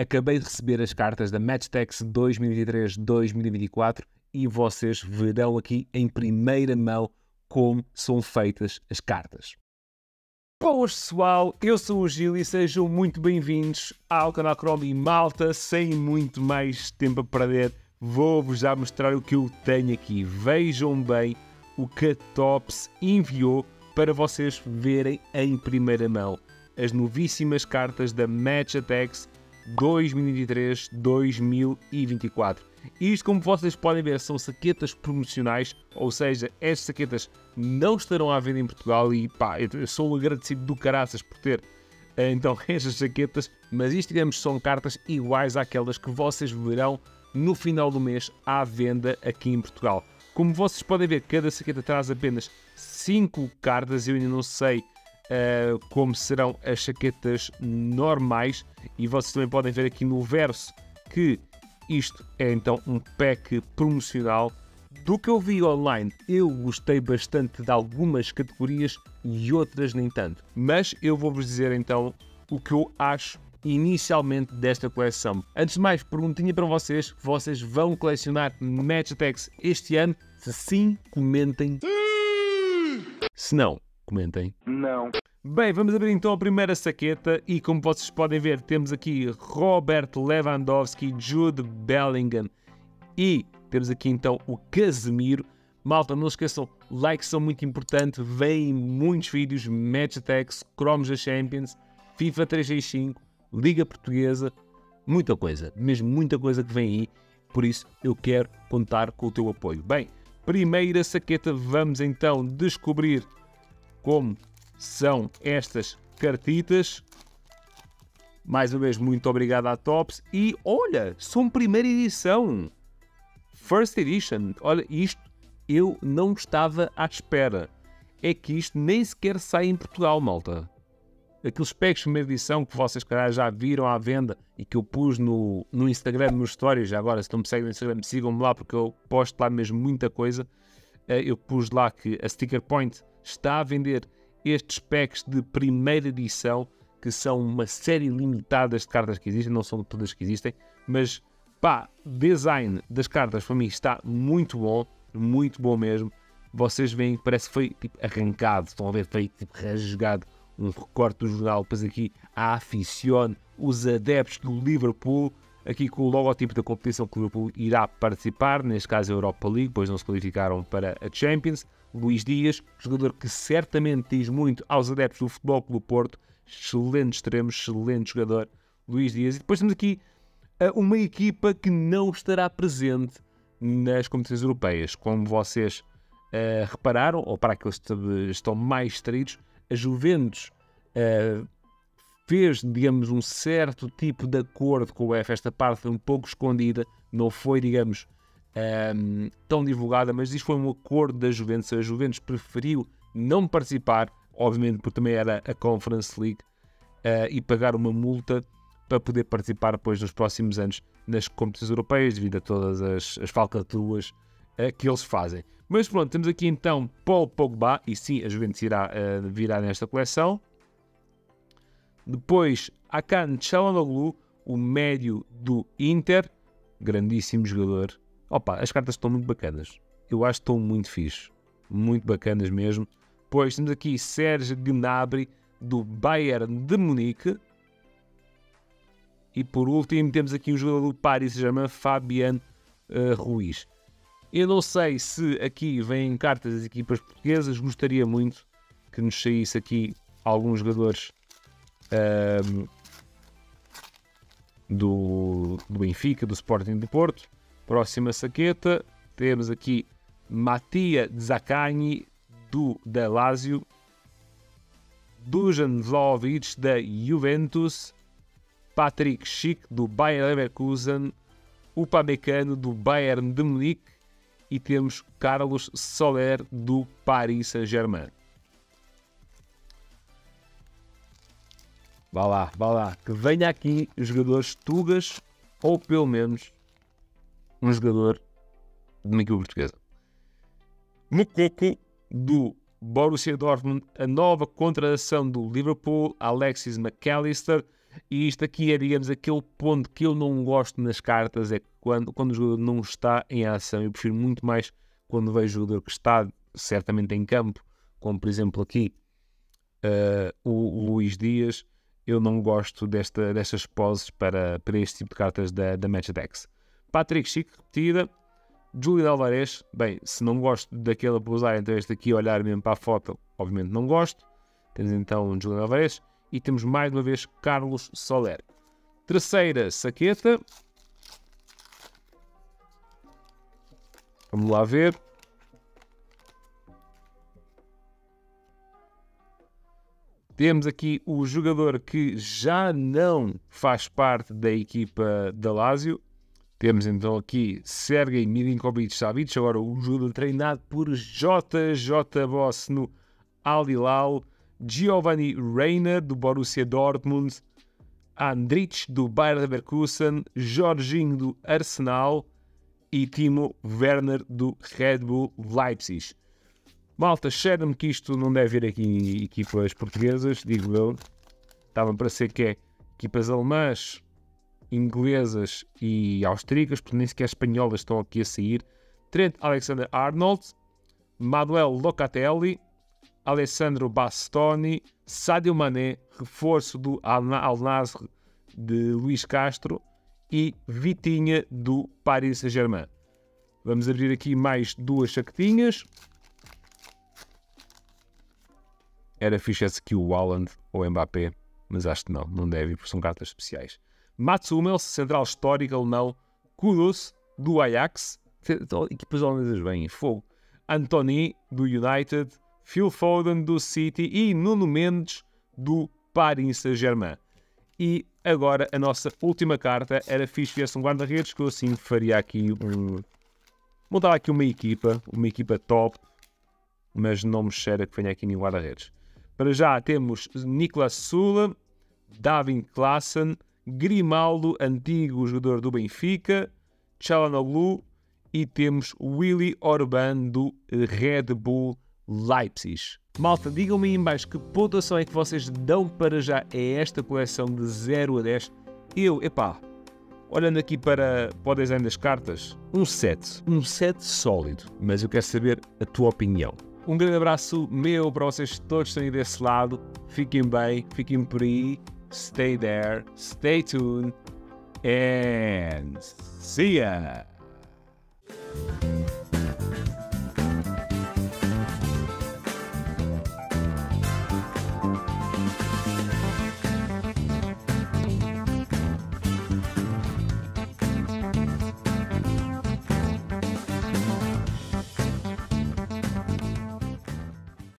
Acabei de receber as cartas da Match Attax 2023-2024 e vocês verão aqui em primeira mão como são feitas as cartas. Boas pessoal, eu sou o Gil e sejam muito bem-vindos ao canal Chrome e Malta. Sem muito mais tempo a perder, vou-vos já mostrar o que eu tenho aqui. Vejam bem o que a Topps enviou para vocês verem em primeira mão as novíssimas cartas da Match Attax 2023-2024. Isto, como vocês podem ver, são saquetas promocionais, ou seja, estas saquetas não estarão à venda em Portugal e pá, eu sou agradecido do caraças por ter então estas saquetas, mas isto, digamos, são cartas iguais àquelas que vocês verão no final do mês à venda aqui em Portugal. Como vocês podem ver, cada saqueta traz apenas 5 cartas, eu ainda não sei como serão as saquetas normais, e vocês também podem ver aqui no verso que isto é então um pack promocional. Do que eu vi online, eu gostei bastante de algumas categorias e outras nem tanto, mas eu vou-vos dizer então o que eu acho inicialmente desta coleção. Antes de mais, perguntinha para vocês: vocês vão colecionar Match Attax este ano? Se sim, comentem. Se não, comentem. Não. Bem, vamos abrir então a primeira saqueta e, como vocês podem ver, temos aqui Robert Lewandowski, Jude Bellingham e temos aqui então o Casemiro. Malta, não esqueçam, likes são muito importantes, vêm muitos vídeos, Match Attax, cromos da Champions, FIFA 365, Liga Portuguesa, muita coisa, mesmo muita coisa que vem aí, por isso eu quero contar com o teu apoio. Bem, primeira saqueta, vamos então descobrir como são estas cartitas. Mais uma vez, muito obrigado à Topps. E olha, são primeira edição, first edition. Olha, isto eu não estava à espera, é que isto nem sequer sai em Portugal, malta. Aqueles packs de primeira edição que vocês calhar já viram à venda e que eu pus no Instagram, nos stories. Agora, se não me seguem no Instagram, sigam-me lá, porque eu posto lá mesmo muita coisa. Eu pus lá que a Sticker Point está a vender estes packs de primeira edição, que são uma série limitada de cartas que existem, não são todas que existem, mas pá, design das cartas para mim está muito bom mesmo. Vocês veem, parece que foi tipo arrancado, estão a ver, foi tipo rasgado um recorte do jornal. Depois aqui a aficione, os adeptos do Liverpool, aqui com o logotipo da competição que o Liverpool irá participar, neste caso a Europa League, pois não se qualificaram para a Champions. Luís Dias, jogador que certamente diz muito aos adeptos do Futebol Clube Porto, excelente extremo, excelente jogador, Luís Dias. E depois temos aqui uma equipa que não estará presente nas competições europeias. Como vocês repararam, ou para aqueles que estão mais distraídos, a Juventus fez, digamos, um certo tipo de acordo com a UEFA. Esta parte foi um pouco escondida, não foi, digamos, tão divulgada, mas isto foi um acordo da Juventus. A Juventus preferiu não participar, obviamente porque também era a Conference League, e pagar uma multa para poder participar depois nos próximos anos nas competições europeias, devido a todas as falcatruas que eles fazem. Mas pronto, temos aqui então Paul Pogba, e sim, a Juventus irá virar nesta coleção. Depois, Hakan Çalhanoğlu, o médio do Inter, grandíssimo jogador. Opa, as cartas estão muito bacanas, eu acho que estão muito fixe, muito bacanas mesmo. Pois temos aqui Sérgio Gnabry, do Bayern de Munique. E por último temos aqui um jogador do Paris Saint-Germain, Fabián Ruiz. Eu não sei se aqui vêm cartas das equipas portuguesas, gostaria muito que nos saísse aqui alguns jogadores do Benfica, do Sporting de Porto. Próxima saqueta, temos aqui Mattia Zaccani, da Lazio, Dušan Vlahović, da Juventus, Patrik Schick, do Bayern Leverkusen, o Upamecano, do Bayern de Munique, e temos Carlos Soler, do Paris Saint-Germain. Vá lá, que venha aqui jogadores tugas, ou pelo menos um jogador de uma equipa portuguesa. Mukoko, do Borussia Dortmund, a nova contratação do Liverpool, Alexis McAllister, E isto aqui é, digamos, aquele ponto que eu não gosto nas cartas, é quando o jogador não está em ação. Eu prefiro muito mais quando vejo o jogador que está certamente em campo, como por exemplo aqui o Luís Dias. Eu não gosto destas poses para este tipo de cartas da Match Attax. Patrik Schick, repetida. Júlio de Alvarez, bem, se não gosto daquela pousar, então este aqui, olhar mesmo para a foto, obviamente não gosto. Temos então Júlio de Alvarez e temos mais uma vez Carlos Soler. Terceira saqueta. Vamos lá ver. Temos aqui o jogador que já não faz parte da equipa da Lazio. Temos então aqui Sergei Milinković-Savić, agora o jogador treinado por JJ Boss no Al Hilal, Giovanni Reina do Borussia Dortmund, Andrić do Bayer Leverkusen, Jorginho do Arsenal e Timo Werner do Red Bull Leipzig. Malta, cheira-me que isto não deve vir aqui em equipas portuguesas, digo eu. Estava para ser que é equipas alemãs, inglesas e austríacas, porque nem sequer espanholas estão aqui a sair. Trent Alexander-Arnold, Manuel Locatelli, Alessandro Bastoni, Sadio Mané, reforço do Al-Nassr de Luís Castro e Vitinha do Paris Saint-Germain. Vamos abrir aqui mais duas saquetinhas. Era fixe esse aqui o Haaland ou Mbappé, mas acho que não deve, porque são cartas especiais. Mats Hummels, central histórico alemão, Kudus, do Ajax, equipas holandesas bem, fogo. Antony, do United, Phil Foden, do City e Nuno Mendes, do Paris Saint-Germain. E agora a nossa última carta, era fixe viesse um guarda-redes, que eu assim faria aqui, montava aqui uma equipa top, mas não me cheira que venha aqui nenhum guarda-redes. Para já temos Niklas Süle, David Klaassen, Grimaldo, antigo jogador do Benfica, Çalhanoğlu e temos Willy Orban do Red Bull Leipzig. Malta, digam-me aí em baixo que pontuação é que vocês dão para já a esta coleção de 0 a 10. Eu, olhando aqui para o design das cartas, um 7. Um 7 sólido, mas eu quero saber a tua opinião. Um grande abraço meu para vocês todos que estão aí desse lado. Fiquem bem, fiquem por aí. Stay there, stay tuned and see ya!